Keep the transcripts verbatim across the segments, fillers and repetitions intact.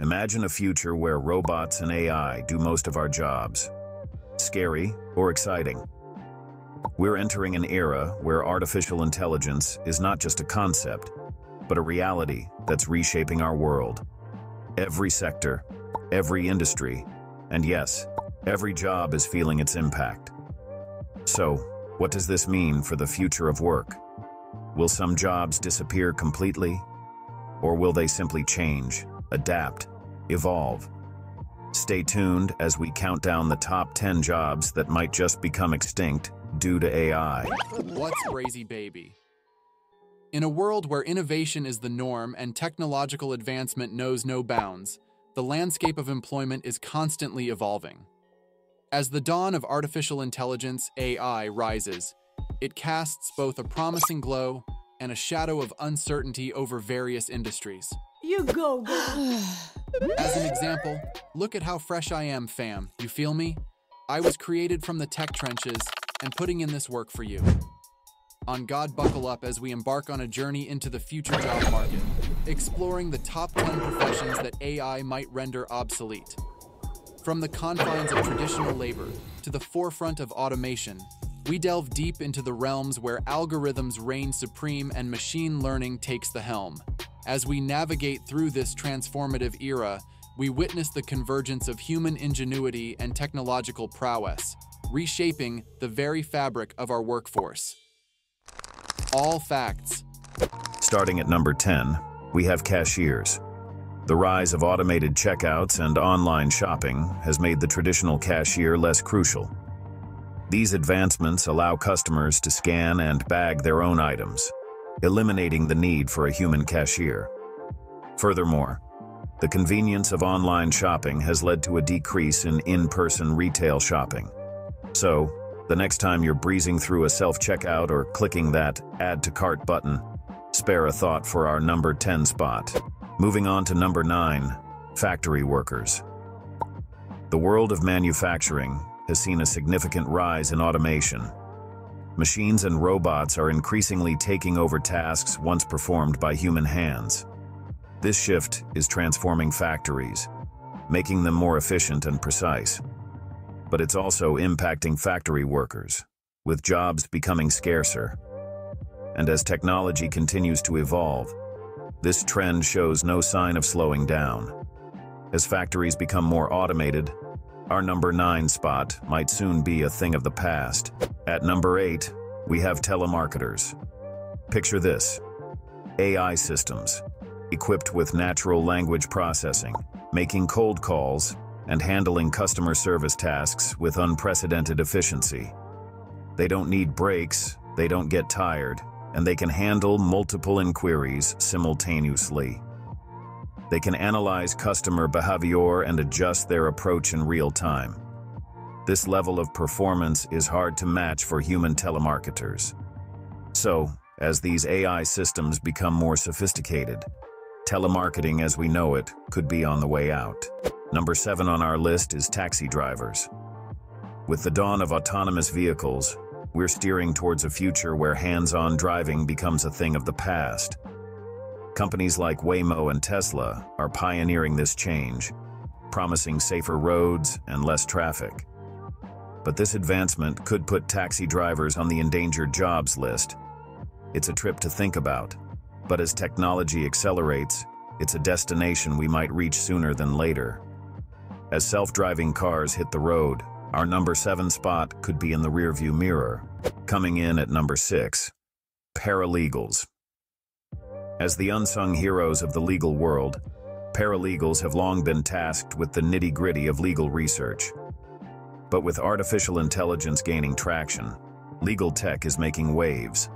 Imagine a future where robots and A I do most of our jobs. Scary or exciting? We're entering an era where artificial intelligence is not just a concept, but a reality that's reshaping our world. Every sector, every industry, and yes, every job is feeling its impact. So, what does this mean for the future of work? Will some jobs disappear completely? Or will they simply change, adapt, evolve? Stay tuned as we count down the top ten jobs that might just become extinct due to A I. What's crazy, baby? In a world where innovation is the norm and technological advancement knows no bounds, the landscape of employment is constantly evolving. As the dawn of artificial intelligence, A I, rises, it casts both a promising glow and a shadow of uncertainty over various industries. You go, girl. As an example, look at how fresh I am, fam. You feel me? I was created from the tech trenches and putting in this work for you. On God, buckle up as we embark on a journey into the future job market, exploring the top ten professions that A I might render obsolete. From the confines of traditional labor to the forefront of automation, we delve deep into the realms where algorithms reign supreme and machine learning takes the helm. As we navigate through this transformative era, we witness the convergence of human ingenuity and technological prowess, reshaping the very fabric of our workforce. All facts. Starting at number ten, we have cashiers. The rise of automated checkouts and online shopping has made the traditional cashier less crucial. These advancements allow customers to scan and bag their own items, eliminating the need for a human cashier. Furthermore, the convenience of online shopping has led to a decrease in in-person retail shopping. So, the next time you're breezing through a self-checkout or clicking that Add to Cart button, spare a thought for our number ten spot. Moving on to number nine, factory workers. The world of manufacturing has seen a significant rise in automation. Machines and robots are increasingly taking over tasks once performed by human hands. This shift is transforming factories, making them more efficient and precise. But it's also impacting factory workers, with jobs becoming scarcer. And as technology continues to evolve, this trend shows no sign of slowing down. As factories become more automated, our number nine spot might soon be a thing of the past. At number eight, we have telemarketers. Picture this: A I systems equipped with natural language processing, making cold calls and handling customer service tasks with unprecedented efficiency. They don't need breaks, they don't get tired, and they can handle multiple inquiries simultaneously. They can analyze customer behavior and adjust their approach in real time. This level of performance is hard to match for human telemarketers. So, as these A I systems become more sophisticated, telemarketing as we know it could be on the way out. Number seven on our list is taxi drivers. With the dawn of autonomous vehicles, we're steering towards a future where hands-on driving becomes a thing of the past. Companies like Waymo and Tesla are pioneering this change, promising safer roads and less traffic. But this advancement could put taxi drivers on the endangered jobs list. It's a trip to think about, but as technology accelerates, it's a destination we might reach sooner than later. As self-driving cars hit the road, our number seven spot could be in the rearview mirror. Coming in at number six, paralegals. As the unsung heroes of the legal world, paralegals have long been tasked with the nitty-gritty of legal research. But with artificial intelligence gaining traction, legal tech is making waves.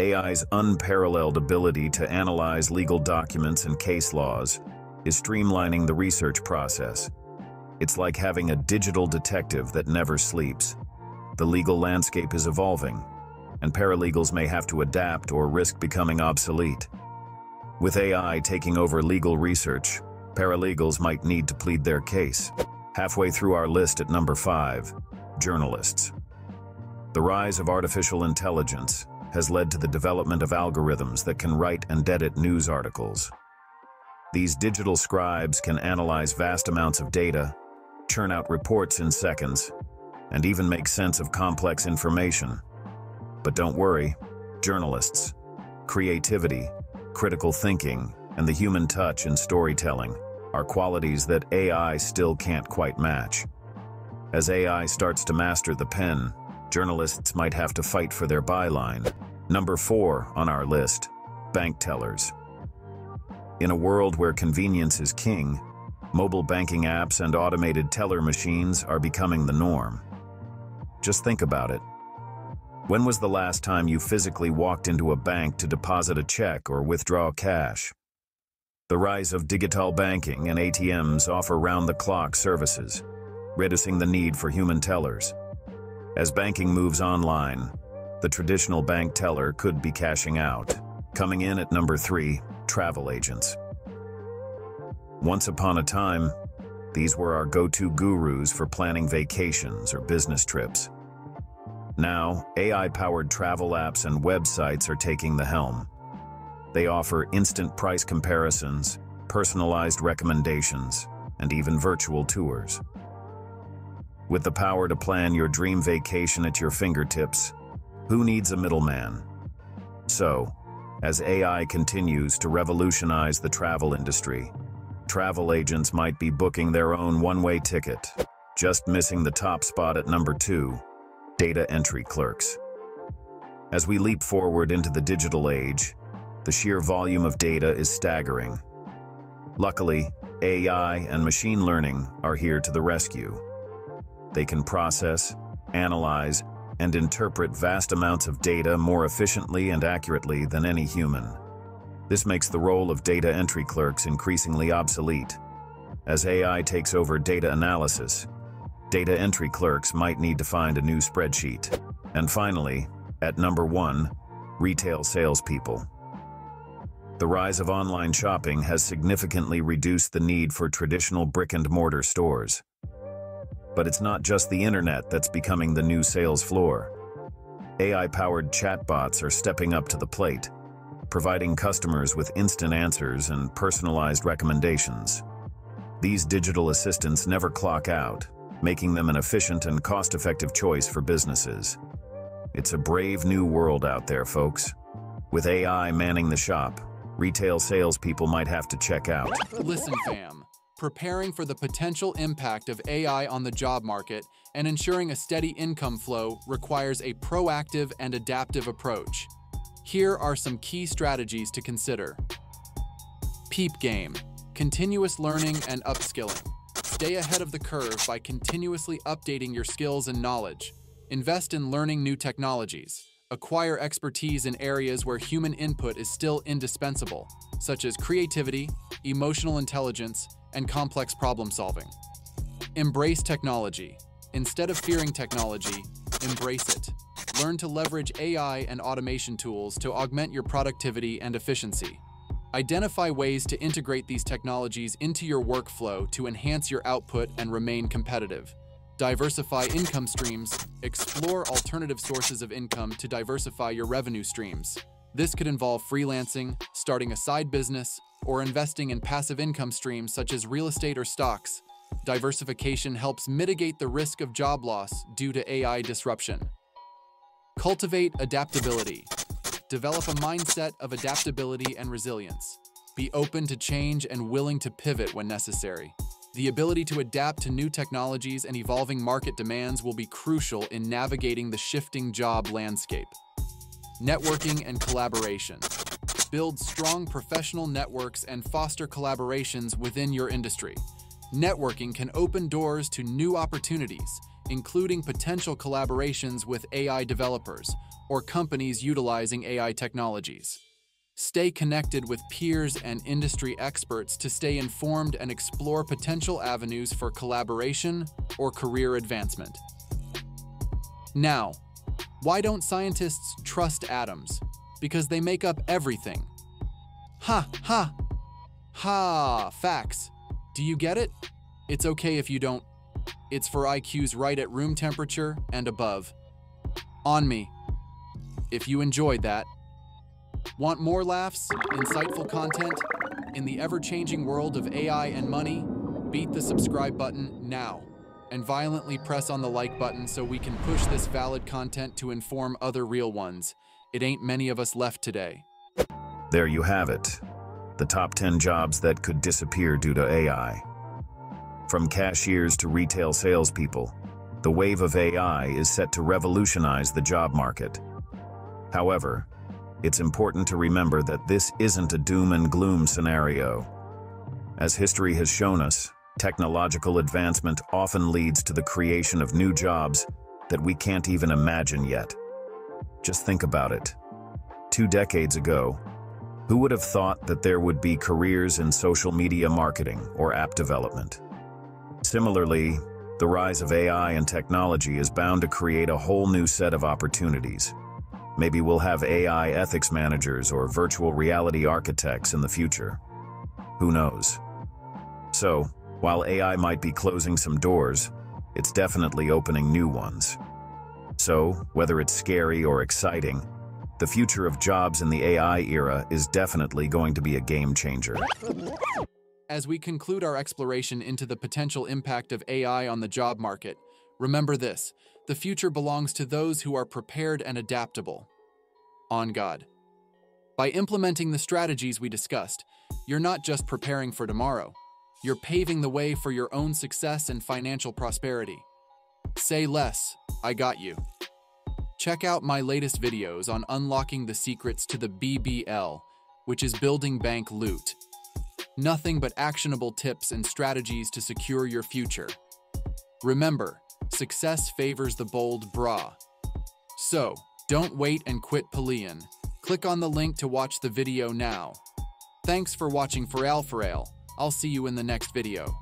A I's unparalleled ability to analyze legal documents and case laws is streamlining the research process. It's like having a digital detective that never sleeps. The legal landscape is evolving, and paralegals may have to adapt or risk becoming obsolete. With A I taking over legal research, paralegals might need to plead their case. Halfway through our list at number five, journalists. The rise of artificial intelligence has led to the development of algorithms that can write and edit news articles. These digital scribes can analyze vast amounts of data, churn out reports in seconds, and even make sense of complex information. But don't worry, journalists, creativity, critical thinking, and the human touch in storytelling are qualities that A I still can't quite match. As A I starts to master the pen, journalists might have to fight for their byline. Number four on our list, bank tellers. In a world where convenience is king, mobile banking apps and automated teller machines are becoming the norm. Just think about it. When was the last time you physically walked into a bank to deposit a check or withdraw cash? The rise of digital banking and A T Ms offer round-the-clock services, reducing the need for human tellers. As banking moves online, the traditional bank teller could be cashing out. Coming in at number three, travel agents. Once upon a time, these were our go-to gurus for planning vacations or business trips. Now, A I-powered travel apps and websites are taking the helm. They offer instant price comparisons, personalized recommendations, and even virtual tours. With the power to plan your dream vacation at your fingertips, who needs a middleman? So, as A I continues to revolutionize the travel industry, travel agents might be booking their own one-way ticket, just missing the top spot at number two, data entry clerks. As we leap forward into the digital age, the sheer volume of data is staggering. Luckily, A I and machine learning are here to the rescue. They can process, analyze, and interpret vast amounts of data more efficiently and accurately than any human. This makes the role of data entry clerks increasingly obsolete. As A I takes over data analysis, data entry clerks might need to find a new spreadsheet. And finally, at number one, retail salespeople. The rise of online shopping has significantly reduced the need for traditional brick-and-mortar stores. But it's not just the internet that's becoming the new sales floor. A I-powered chatbots are stepping up to the plate, providing customers with instant answers and personalized recommendations. These digital assistants never clock out, making them an efficient and cost-effective choice for businesses. It's a brave new world out there, folks. With A I manning the shop, retail salespeople might have to check out. Listen, fam. Preparing for the potential impact of A I on the job market and ensuring a steady income flow requires a proactive and adaptive approach. Here are some key strategies to consider. Peep game, continuous learning and upskilling. Stay ahead of the curve by continuously updating your skills and knowledge. Invest in learning new technologies. Acquire expertise in areas where human input is still indispensable, such as creativity, emotional intelligence, and complex problem solving. Embrace technology. Instead of fearing technology, embrace it. Learn to leverage A I and automation tools to augment your productivity and efficiency. Identify ways to integrate these technologies into your workflow to enhance your output and remain competitive. Diversify income streams. Explore alternative sources of income to diversify your revenue streams. This could involve freelancing, starting a side business, or investing in passive income streams such as real estate or stocks. Diversification helps mitigate the risk of job loss due to A I disruption. Cultivate adaptability. Develop a mindset of adaptability and resilience. Be open to change and willing to pivot when necessary. The ability to adapt to new technologies and evolving market demands will be crucial in navigating the shifting job landscape. Networking and collaboration. Build strong professional networks and foster collaborations within your industry. Networking can open doors to new opportunities, including potential collaborations with A I developers or companies utilizing A I technologies. Stay connected with peers and industry experts to stay informed and explore potential avenues for collaboration or career advancement. Now, why don't scientists trust atoms? Because they make up everything. Ha, ha, ha, facts. Do you get it? It's okay if you don't. It's for I Qs right at room temperature and above. On me. If you enjoyed that. Want more laughs? Insightful content? in the ever-changing world of A I and money, beat the subscribe button now, and violently press on the like button so we can push this valid content to inform other real ones. It ain't many of us left today. There you have it. The top ten jobs that could disappear due to A I. From cashiers to retail salespeople, the wave of A I is set to revolutionize the job market. However, it's important to remember that this isn't a doom and gloom scenario. As history has shown us, technological advancement often leads to the creation of new jobs that we can't even imagine yet. Just think about it. Two decades ago, who would have thought that there would be careers in social media marketing or app development? Similarly, the rise of A I and technology is bound to create a whole new set of opportunities. Maybe we'll have A I ethics managers or virtual reality architects in the future. Who knows? So, while A I might be closing some doors, it's definitely opening new ones. So, whether it's scary or exciting, the future of jobs in the A I era is definitely going to be a game changer. As we conclude our exploration into the potential impact of A I on the job market, remember this: the future belongs to those who are prepared and adaptable. On God. By implementing the strategies we discussed, you're not just preparing for tomorrow, you're paving the way for your own success and financial prosperity. Say less, I got you. Check out my latest videos on unlocking the secrets to the B B L, which is building bank loot. Nothing but actionable tips and strategies to secure your future. Remember, success favors the bold bra. So, don't wait and quit playing. Click on the link to watch the video now. Thanks for watching for Alpharael. I'll see you in the next video.